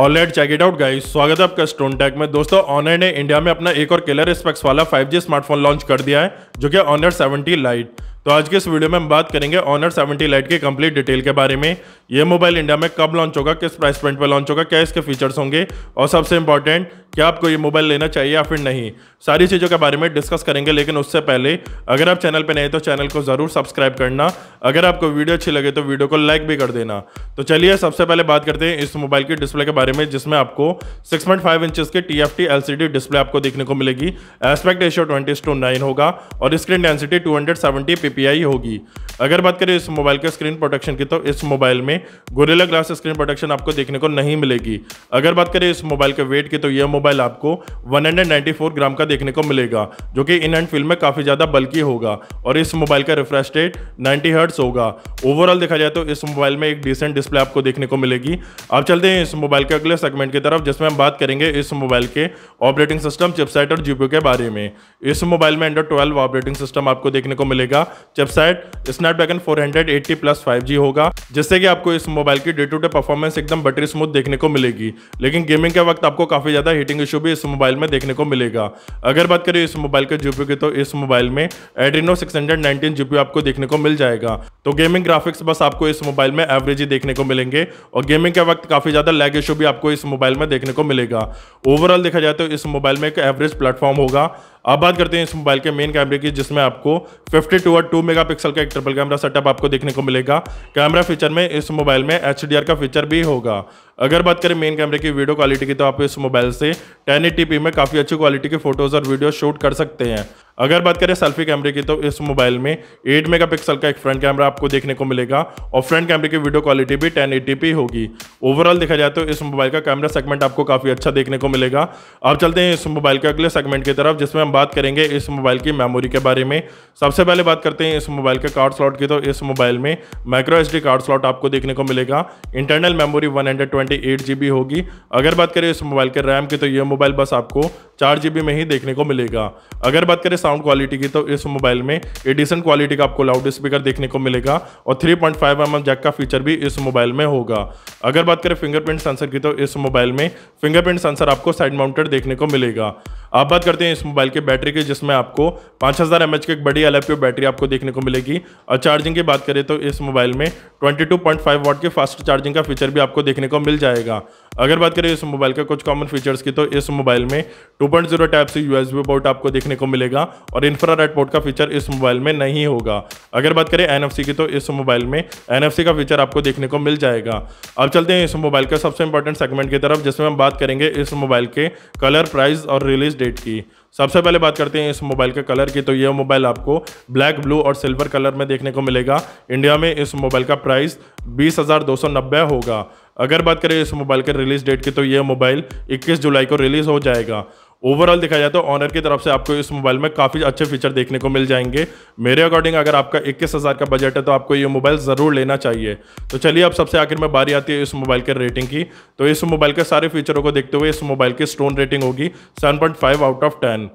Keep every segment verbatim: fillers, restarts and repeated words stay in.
All right, check it out guys. स्वागत है आपका स्टोनटेक में। दोस्तों ऑनर ने इंडिया में अपना एक और किलर स्पेक्स वाला फाइव जी स्मार्टफोन लॉन्च कर दिया है जो कि ऑनर सेवेंटी लाइट। तो आज के इस वीडियो में हम बात करेंगे ऑनर सेवेंटी लाइट की कंप्लीट डिटेल के बारे में। ये मोबाइल इंडिया में कब लॉन्च होगा, किस प्राइस पॉइंट पर लॉन्च होगा, क्या इसके फीचर्स होंगे और सबसे इंपॉर्टेंट क्या आपको ये मोबाइल लेना चाहिए या फिर नहीं, सारी चीज़ों के बारे में डिस्कस करेंगे। लेकिन उससे पहले अगर आप चैनल पर नए तो चैनल को ज़रूर सब्सक्राइब करना। अगर आपको वीडियो अच्छी लगे तो वीडियो को लाइक भी कर देना। तो चलिए सबसे पहले बात करते हैं इस मोबाइल की डिस्प्ले के बारे में, जिसमें आपको सिक्स पॉइंट फाइव इंचज के T F T L C D display आपको देखने को मिलेगी। Aspect ratio twenty to nine होगा और screen density two hundred seventy PPI होगी। अगर बात करें इस मोबाइल के स्क्रीन प्रोटेक्शन की तो इस मोबाइल में गोरिल्ला ग्लास स्क्रीन प्रोटेक्शन आपको देखने को नहीं मिलेगी। अगर बात करें इस मोबाइल के वेट की तो यह मोबाइल आपको वन नाइंटी फोर ग्राम का देखने को मिलेगा जो कि इन हैंड फील में काफी ज्यादा बल्कि होगा और इस मोबाइल का रिफ्रेश रेट नाइंटी हर्ट्ज होगा। ओवरऑल देखा जाए तो इस मोबाइल में एक डिसेंट डिस्प्ले आपको देखने को मिलेगी। आप चलते हैं इस मोबाइल के अगले सेगमेंट की तरफ, जिसमें हम बात करेंगे इस मोबाइल के ऑपरेटिंग सिस्टम, चिपसेट और जीपीयू के बारे में। इस मोबाइल में एंड्रॉइड ट्वेल्व ऑपरेटिंग सिस्टम आपको देखने को मिलेगा। Chipset Snapdragon four eighty plus five G होगा, जिससे कि आपको इस मोबाइल की डे टू डे परफॉर्मेंस एकदम बटरी स्मूथ देखने को मिलेगी। लेकिन गेमिंग के वक्त आपको काफी ज्यादा हीटिंग इशू भी इस मोबाइल में देखने को मिलेगा। अगर बात करें इस मोबाइल के जीपीयू की तो इस मोबाइल में एड्रीनो सिक्स नाइनटीन जीपीयू आपको देखने को मिल जाएगा। तो गेमिंग ग्राफिक्स बस आपको इस मोबाइल में एवरेज ही देखने को मिलेंगे और गेमिंग के वक्त काफी ज्यादा लैग इशू भी आपको इस मोबाइल में देखने को मिलेगा। ओवरऑल देखा जाए तो इस मोबाइल में एक एवरेज प्लेटफॉर्म होगा। अब बात करते हैं इस मोबाइल के मेन कैमरे की, जिसमें आपको फिफ्टी टू और टू मेगापिक्सल का एक ट्रिपल कैमरा सेटअप आपको देखने को मिलेगा। कैमरा फीचर में इस मोबाइल में एचडीआर का फीचर भी होगा। अगर बात करें मेन कैमरे की वीडियो क्वालिटी की तो आप इस मोबाइल से टेन एटी पी में काफ़ी अच्छी क्वालिटी के फोटोज़ और वीडियो शूट कर सकते हैं। अगर बात करें सेल्फी कैमरे की तो इस मोबाइल में एट मेगापिक्सल का एक फ्रंट कैमरा आपको देखने को मिलेगा और फ्रंट कैमरे की वीडियो क्वालिटी भी टेन एटी पी होगी। ओवरऑल देखा जाए तो इस मोबाइल का कैमरा सेगमेंट आपको काफ़ी अच्छा देखने को मिलेगा। अब चलते हैं इस मोबाइल के अगले सेगमेंट की तरफ, जिसमें हम बात करेंगे इस मोबाइल की मेमोरी के बारे में। सबसे पहले बात करते हैं इस मोबाइल के कार्ड स्लॉट की तो इस मोबाइल में माइक्रो एसडी कार्ड स्लॉट आपको देखने को मिलेगा। Internal memory one hundred twenty eight G B होगी। अगर बात करें इस मोबाइल के रैम की तो यह मोबाइल बस आपको चार जी बी में ही देखने को मिलेगा। अगर बात करें साउंड क्वालिटी की तो इस मोबाइल में एडिशन क्वालिटी का आपको लाउड स्पीकर देखने को मिलेगा और three point five M M jack का फीचर भी इस मोबाइल में होगा। अगर बात करें फिंगरप्रिंट सेंसर की तो इस मोबाइल में फिंगरप्रिंट सेंसर आपको साइड माउंटेड देखने को मिलेगा। आप बात करते हैं इस मोबाइल की बैटरी की, जिसमें आपको पाँच हज़ार एम एच की एक बड़ी एल पी बैटरी आपको देखने को मिलेगी। और चार्जिंग की बात करें तो इस मोबाइल में twenty two point five watt की फास्ट चार्जिंग का फीचर भी आपको देखने को मिल जाएगा। अगर बात करें इस मोबाइल के कुछ कॉमन फीचर्स की तो इस मोबाइल में two point zero type C USB port आपको देखने को मिलेगा और इंफ्रारेड पोर्ट का फीचर इस मोबाइल में नहीं होगा। अगर बात करें एनएफसी की तो इस मोबाइल में एनएफसी का फीचर आपको देखने को मिल जाएगा। अब चलते हैं इस मोबाइल के सबसे इंपॉर्टेंट सेगमेंट की तरफ, जिसमें हम बात करेंगे इस मोबाइल के कलर, प्राइस और रिलीज डेट की। सबसे पहले बात करते हैं इस मोबाइल के कलर की तो यह मोबाइल आपको ब्लैक, ब्लू और सिल्वर कलर में देखने को मिलेगा। इंडिया में इस मोबाइल का प्राइस बीस हज़ार दो सौ नब्बे होगा। अगर बात करें इस मोबाइल के रिलीज़ डेट की तो यह मोबाइल इक्कीस जुलाई को रिलीज़ हो जाएगा। ओवरऑल देखा जाए तो ऑनर की तरफ से आपको इस मोबाइल में काफ़ी अच्छे फीचर देखने को मिल जाएंगे। मेरे अकॉर्डिंग अगर आपका इक्कीस हज़ार का बजट है तो आपको ये मोबाइल ज़रूर लेना चाहिए। तो चलिए अब सबसे आखिर में बारी आती है इस मोबाइल के रेटिंग की। तो इस मोबाइल के सारे फीचरों को देखते हुए इस मोबाइल की स्टोन रेटिंग होगी seven point five out of ten.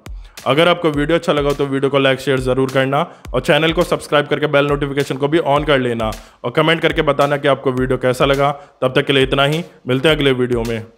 अगर आपको वीडियो अच्छा लगा तो वीडियो को लाइक शेयर ज़रूर करना और चैनल को सब्सक्राइब करके बेल नोटिफिकेशन को भी ऑन कर लेना और कमेंट करके बताना कि आपको वीडियो कैसा लगा। तब तक के लिए इतना ही, मिलते हैं अगले वीडियो में।